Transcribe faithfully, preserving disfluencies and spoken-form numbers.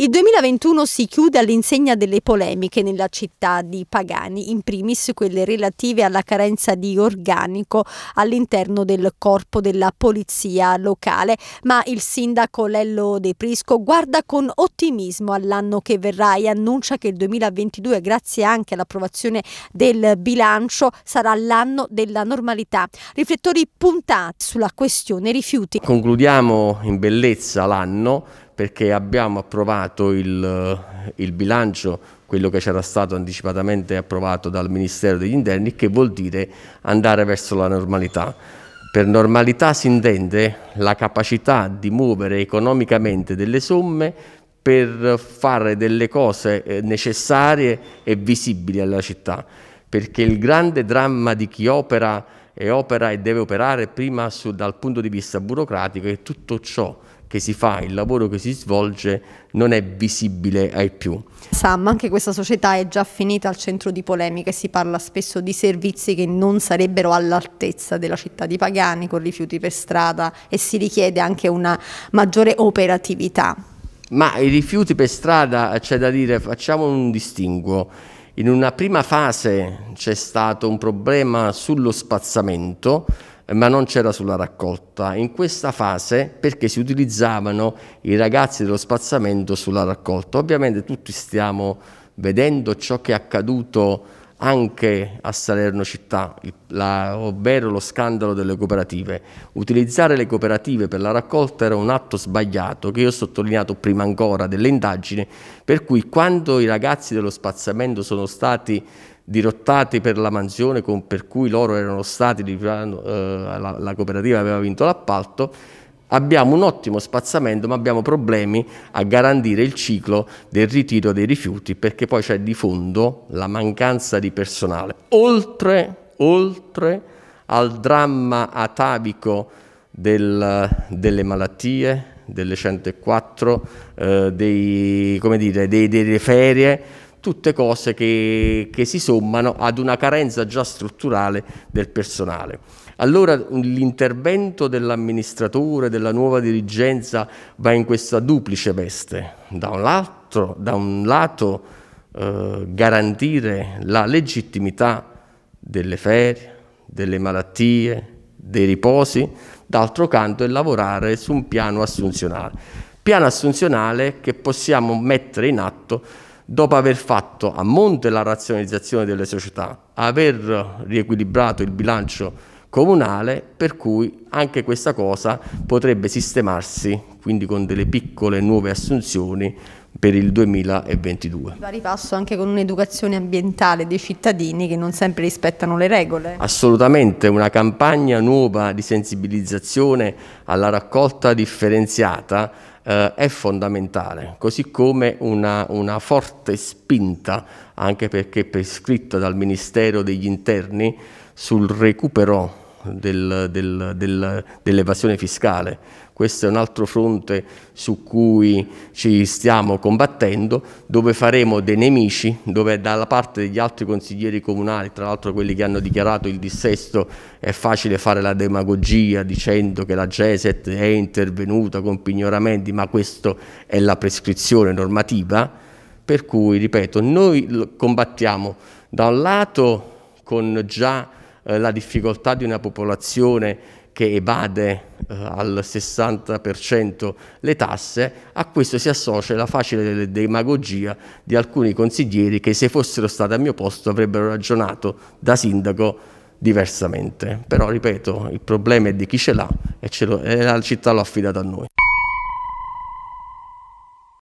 Il duemilaventuno si chiude all'insegna delle polemiche nella città di Pagani, in primis quelle relative alla carenza di organico all'interno del corpo della polizia locale, ma il sindaco Lello De Prisco guarda con ottimismo all'anno che verrà e annuncia che il duemilaventidue, grazie anche all'approvazione del bilancio, sarà l'anno della normalità. Riflettori puntati sulla questione rifiuti. Concludiamo in bellezza l'anno, perché abbiamo approvato il, il bilancio, quello che c'era stato anticipatamente approvato dal Ministero degli Interni, che vuol dire andare verso la normalità. Per normalità si intende la capacità di muovere economicamente delle somme per fare delle cose necessarie e visibili alla città, perché il grande dramma di chi opera e opera e deve operare prima su, dal punto di vista burocratico, è tutto ciò che si fa, il lavoro che si svolge non è visibile ai più. SAM, anche questa società è già finita al centro di polemiche, si parla spesso di servizi che non sarebbero all'altezza della città di Pagani, con rifiuti per strada, e si richiede anche una maggiore operatività. Ma i rifiuti per strada, c'è da dire, facciamo un distinguo. In una prima fase c'è stato un problema sullo spazzamento, ma non c'era sulla raccolta. In questa fase, perché si utilizzavano i ragazzi dello spazzamento sulla raccolta. Ovviamente tutti stiamo vedendo ciò che è accaduto anche a Salerno Città, la, ovvero lo scandalo delle cooperative. Utilizzare le cooperative per la raccolta era un atto sbagliato, che io ho sottolineato prima ancora delle indagini, per cui quando i ragazzi dello spazzamento sono stati dirottati per la mansione, con, per cui loro erano stati, eh, la, la cooperativa aveva vinto l'appalto, abbiamo un ottimo spazzamento, ma abbiamo problemi a garantire il ciclo del ritiro dei rifiuti, perché poi c'è di fondo la mancanza di personale. Oltre, oltre al dramma atavico del, delle malattie, delle centoquattro, eh, dei, come dire, dei, delle ferie, tutte cose che, che si sommano ad una carenza già strutturale del personale. Allora l'intervento dell'amministratore, della nuova dirigenza, va in questa duplice veste. Da un lato, da un lato eh, garantire la legittimità delle ferie, delle malattie, dei riposi, d'altro canto è lavorare su un piano assunzionale. Piano assunzionale che possiamo mettere in atto dopo aver fatto a monte la razionalizzazione delle società, aver riequilibrato il bilancio comunale, per cui anche questa cosa potrebbe sistemarsi, quindi con delle piccole nuove assunzioni per il duemilaventidue. Va ripasso anche con un'educazione ambientale dei cittadini che non sempre rispettano le regole. Assolutamente, una campagna nuova di sensibilizzazione alla raccolta differenziata eh, è fondamentale, così come una, una forte spinta, anche perché prescritta dal Ministero degli Interni, sul recupero del, del, del, dell'evasione fiscale. Questo è un altro fronte su cui ci stiamo combattendo, dove faremo dei nemici, dove dalla parte degli altri consiglieri comunali, tra l'altro quelli che hanno dichiarato il dissesto, è facile fare la demagogia dicendo che la GESET è intervenuta con pignoramenti, ma questa è la prescrizione normativa, per cui, ripeto, noi combattiamo da un lato con già la difficoltà di una popolazione che evade eh, al sessanta per cento le tasse, a questo si associa la facile demagogia di alcuni consiglieri che, se fossero stati al mio posto, avrebbero ragionato da sindaco diversamente. Però, ripeto, il problema è di chi ce l'ha e, ce lo, e la città l'ha affidato a noi.